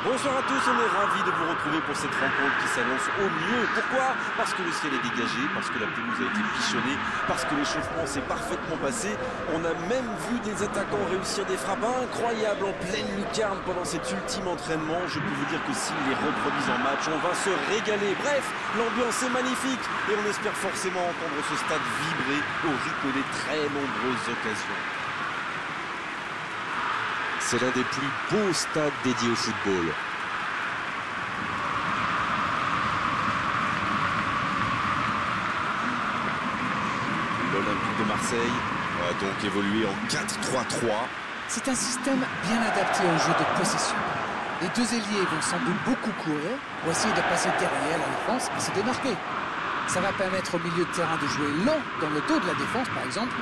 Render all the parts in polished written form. Bonsoir à tous, on est ravis de vous retrouver pour cette rencontre qui s'annonce au mieux. Pourquoi? Parce que le ciel est dégagé, parce que la pelouse a été pichonnée, parce que l'échauffement s'est parfaitement passé. On a même vu des attaquants réussir des frappes incroyables en pleine lucarne pendant cet ultime entraînement. Je peux vous dire que s'ils les reproduisent en match, on va se régaler. Bref, l'ambiance est magnifique et on espère forcément entendre ce stade vibrer au rythme des très nombreuses occasions. C'est l'un des plus beaux stades dédiés au football. L'Olympique de Marseille va donc évoluer en 4-3-3. C'est un système bien adapté au jeu de possession. Les deux ailiers vont sans doute beaucoup courir pour essayer de passer derrière la défense et se démarquer. Ça va permettre au milieu de terrain de jouer long dans le dos de la défense, par exemple.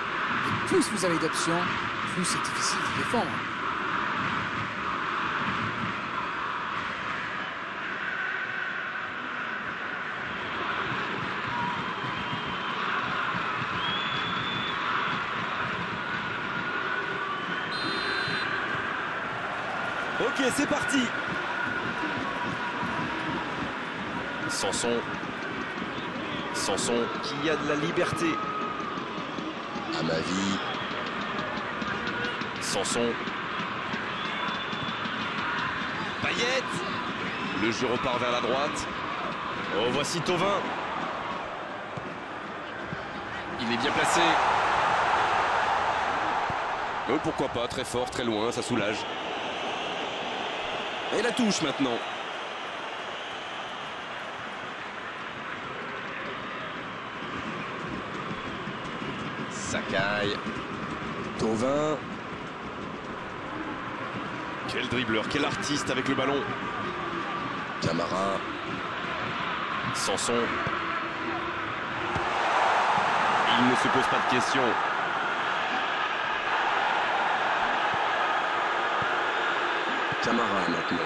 Et plus vous avez d'options, plus c'est difficile de défendre. Ok, c'est parti. Sanson qui a de la liberté. Amavi. Sanson. Payet. Le jeu repart vers la droite. Oh, voici Thauvin. Il est bien placé. Oh, pourquoi pas, très fort, très loin, ça soulage. Et la touche maintenant. Sakai. Thauvin. Quel dribbleur, quel artiste avec le ballon. Kamara. Sanson. Il ne se pose pas de questions. Kamara maintenant.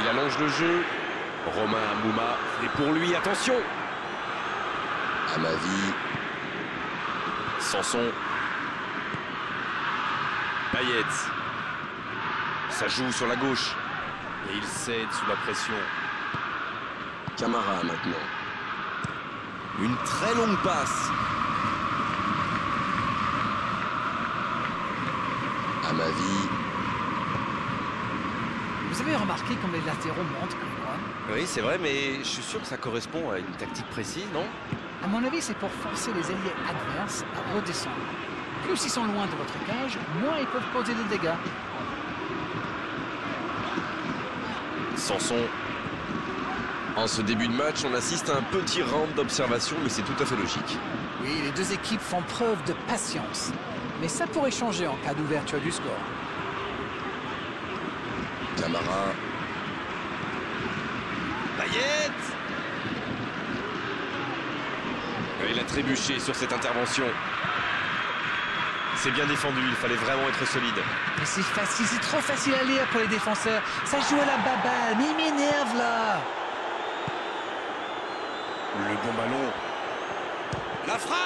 Il allonge le jeu. Romain Amouma est pour lui. Attention. Amavi. Sanson. Payet. Ça joue sur la gauche. Et il cède sous la pression. Kamara maintenant. Une très longue passe. Amavi. Vous avez remarqué comme les latéraux montent comme moi. Oui, c'est vrai, mais je suis sûr que ça correspond à une tactique précise, non? À mon avis, c'est pour forcer les ailiers adverses à redescendre. Plus ils sont loin de votre cage, moins ils peuvent causer des dégâts. Sanson. En ce début de match, on assiste à un petit round d'observation, mais c'est tout à fait logique. Oui, les deux équipes font preuve de patience. Mais ça pourrait changer en cas d'ouverture du score. Kamara. Payet. Il a trébuché sur cette intervention. C'est bien défendu, il fallait vraiment être solide. Mais c'est facile, c'est trop facile à lire pour les défenseurs. Ça joue à la baballe, mais il m'énerve là. Le bon ballon. La frappe.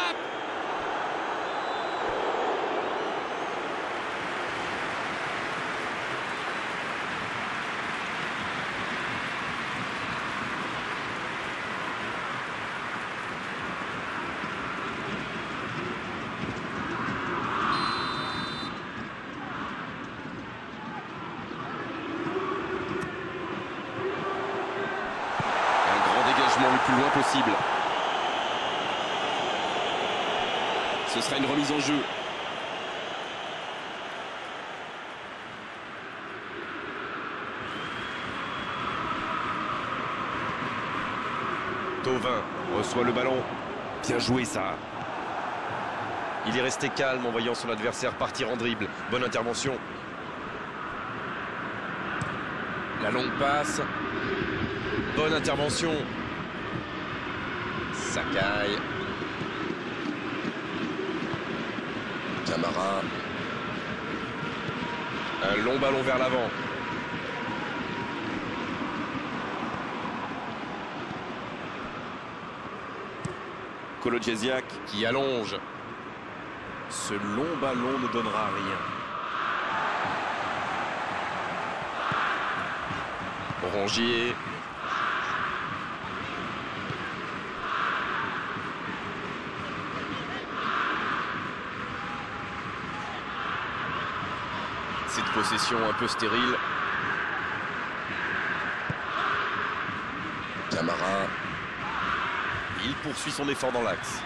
Le plus loin possible. Ce sera une remise en jeu. Thauvin reçoit le ballon. Bien joué ça. Il est resté calme en voyant son adversaire partir en dribble. Bonne intervention. La longue passe. Bonne intervention. Sakai. Kamara. Un long ballon vers l'avant. Kolodziejczyk qui allonge. Ce long ballon ne donnera rien. Rongier. Cette possession un peu stérile. Kamara. Il poursuit son effort dans l'axe.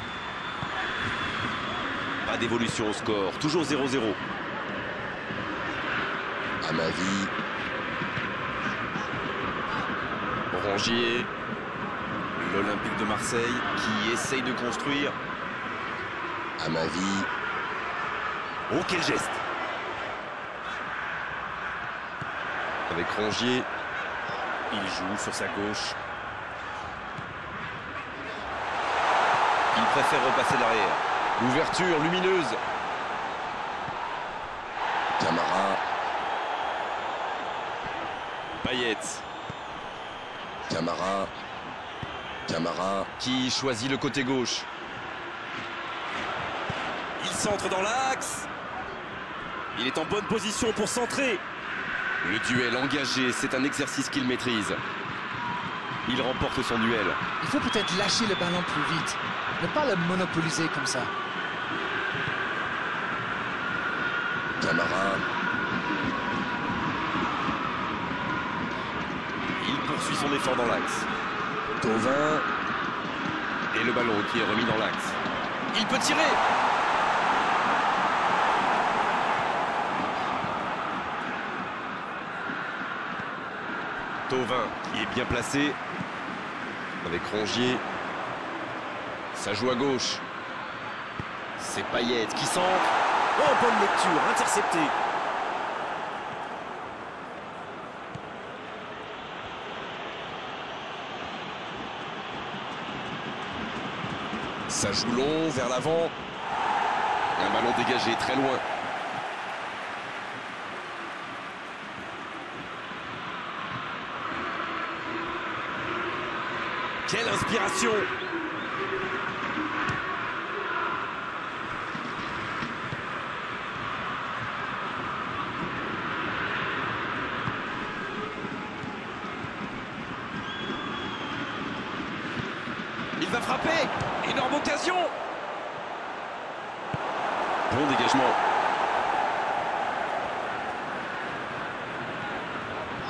Pas d'évolution au score, toujours 0-0. Amavi. Rongier. L'Olympique de Marseille qui essaye de construire. Amavi. Oh, quel geste! Avec Rongier. Il joue sur sa gauche. Il préfère repasser derrière. L'ouverture lumineuse. Kamara. Payet. Kamara. Kamara qui choisit le côté gauche. Il centre dans l'axe. Il est en bonne position pour centrer. Le duel engagé, c'est un exercice qu'il maîtrise. Il remporte son duel. Il faut peut-être lâcher le ballon plus vite. Ne pas le monopoliser comme ça. Kamara. Il poursuit son effort dans l'axe. Thauvin. Et le ballon qui est remis dans l'axe. Il peut tirer. Thauvin qui est bien placé. Avec Rongier. Ça joue à gauche. C'est Payet qui centre. Oh, bonne lecture, intercepté. Ça joue long vers l'avant. Un ballon dégagé très loin. Quelle inspiration! Il va frapper! Énorme occasion! Bon dégagement.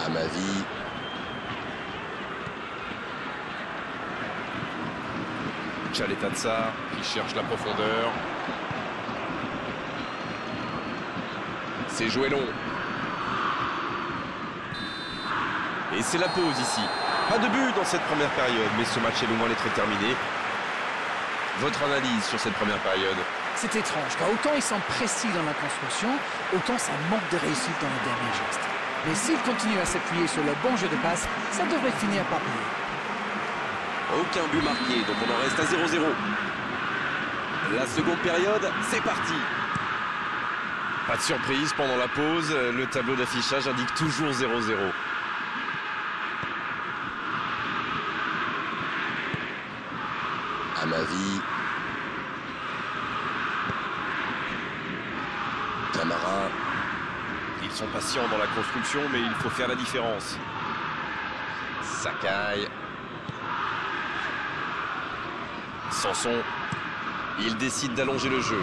Amavi. Chalet Tatsar qui cherche la profondeur. C'est joué long. Et c'est la pause ici. Pas de but dans cette première période, mais ce match est loin d'être terminé. Votre analyse sur cette première période? C'est étrange, car autant ils sont précis dans la construction, autant ça manque de réussite dans le dernier geste. Mais s'ils continuent à s'appuyer sur le bon jeu de passe, ça devrait finir par payer. Aucun but marqué, donc on en reste à 0-0. La seconde période, c'est parti. Pas de surprise pendant la pause, le tableau d'affichage indique toujours 0-0. Amavi. Kamara. Ils sont patients dans la construction, mais il faut faire la différence. Sakai. Sanson. Il décide d'allonger le jeu.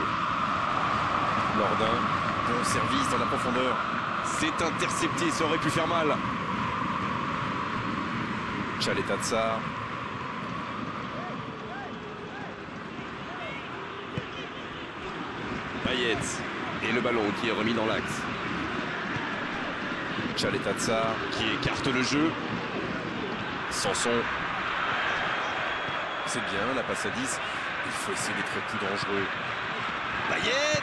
Lordin. Bon service dans la profondeur. C'est intercepté, ça aurait pu faire mal. Chalet Tatsar. Et le ballon qui est remis dans l'axe. Chalet Tatsar qui écarte le jeu. Sanson. C'est bien, la passe à 10. Il faut essayer d'être plus dangereux. Payet.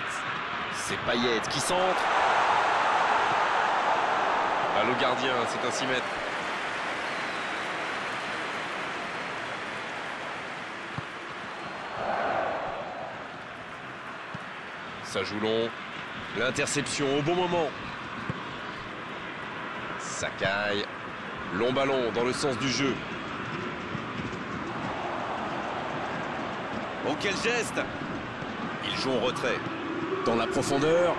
C'est Payet qui centre. Balle au gardien, c'est un 6 mètres. Ça joue long. L'interception au bon moment. Sakai. Long ballon dans le sens du jeu. Oh, quel geste! Il joue en retrait. Dans la profondeur.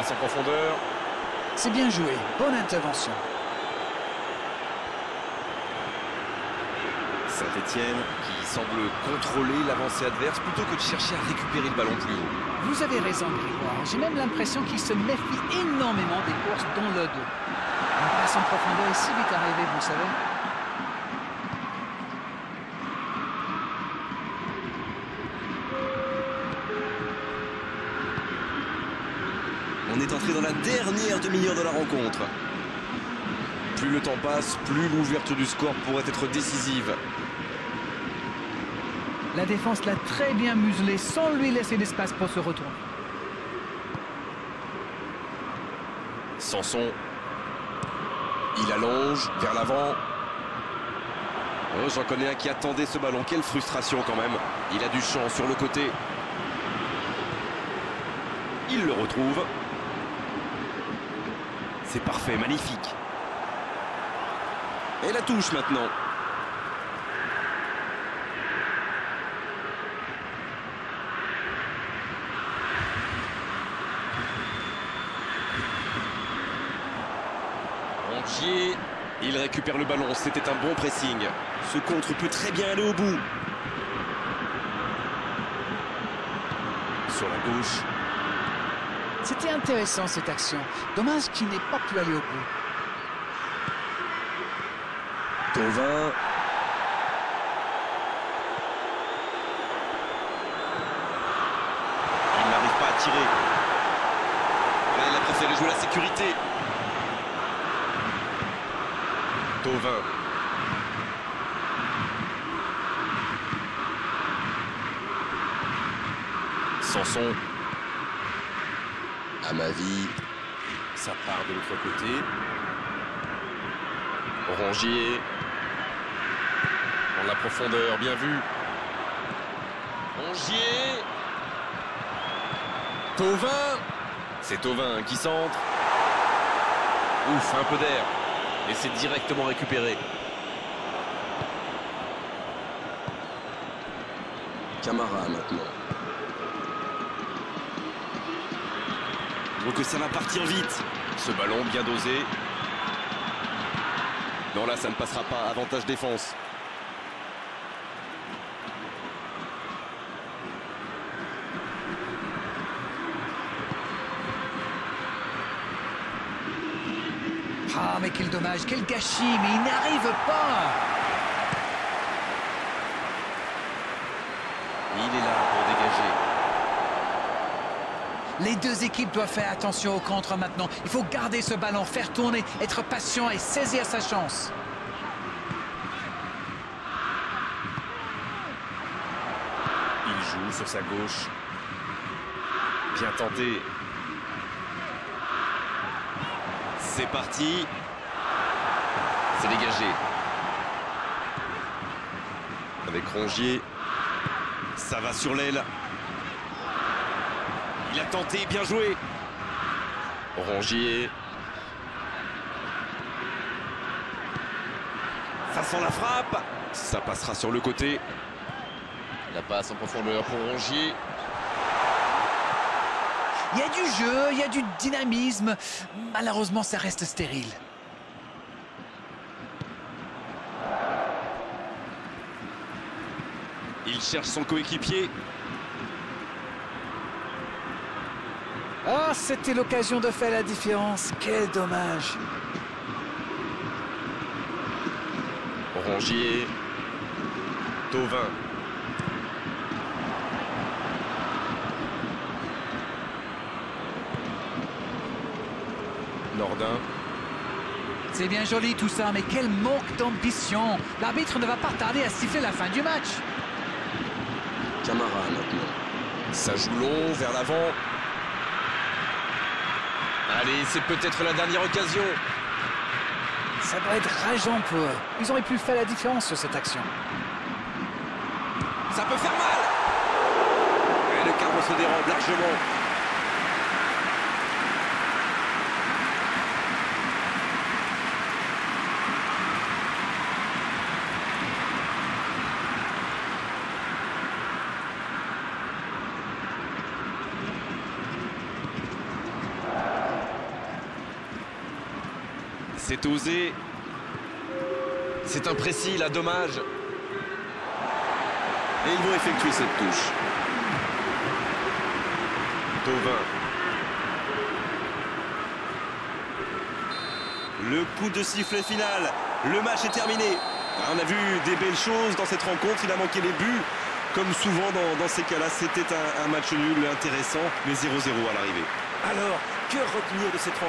Passe en profondeur. C'est bien joué. Bonne intervention. Saint-Étienne qui semble contrôler l'avancée adverse plutôt que de chercher à récupérer le ballon plus haut. Vous avez raison, Grégoire. J'ai même l'impression qu'il se méfie énormément des courses dans le dos. La passe en profondeur est si vite arrivée, vous savez. On est entré dans la dernière demi-heure de la rencontre. Plus le temps passe, plus l'ouverture du score pourrait être décisive. La défense l'a très bien muselé sans lui laisser d'espace pour se retourner. Sanson. Il allonge vers l'avant. Oh, j'en connais un qui attendait ce ballon. Quelle frustration quand même. Il a du champ sur le côté. Il le retrouve. C'est parfait, magnifique. Et la touche maintenant. Rongier, il récupère le ballon, c'était un bon pressing. Ce contre peut très bien aller au bout. Sur la gauche. C'était intéressant cette action. Dommage qu'il n'ait pas pu aller au bout. Thauvin. Il n'arrive pas à tirer. Là, il a préféré jouer la sécurité. Thauvin. Sanson. Amavi. Ça part de l'autre côté. Rongier. Dans la profondeur, bien vu. Rongier. Thauvin. C'est Thauvin qui centre. Ouf, un peu d'air. Et c'est directement récupéré. Kamara maintenant. Donc ça va partir vite. Ce ballon bien dosé. Non, là, ça ne passera pas. Avantage défense. Ah, mais quel dommage, quel gâchis, mais il n'arrive pas. Il est là pour dégager. Les deux équipes doivent faire attention au contre maintenant. Il faut garder ce ballon, faire tourner, être patient et saisir sa chance. Il joue sur sa gauche. Bien tenté. C'est parti. C'est dégagé. Avec Rongier. Ça va sur l'aile. Il a tenté, bien joué. Rongier. Ça sent la frappe. Ça passera sur le côté. La passe en profondeur pour Rongier. Il y a du jeu, il y a du dynamisme. Malheureusement, ça reste stérile. Il cherche son coéquipier. Ah, c'était l'occasion de faire la différence. Quel dommage. Rongier. Thauvin. Lordin. C'est bien joli tout ça, mais quel manque d'ambition. L'arbitre ne va pas tarder à siffler la fin du match. Kamara maintenant. Ça joue long vers l'avant. Allez, c'est peut-être la dernière occasion. Ça doit être rageant pour eux. Ils auraient pu faire la différence sur cette action. Ça peut faire mal. Et le carreau se dérobe largement. c'est osé. C'est imprécis, là, dommage. Et ils vont effectuer cette touche. Thauvin. Le coup de sifflet final. Le match est terminé. On a vu des belles choses dans cette rencontre. Il a manqué les buts. Comme souvent dans ces cas-là, c'était un match nul intéressant, mais 0-0 à l'arrivée. Alors, que retenir de cette rencontre ?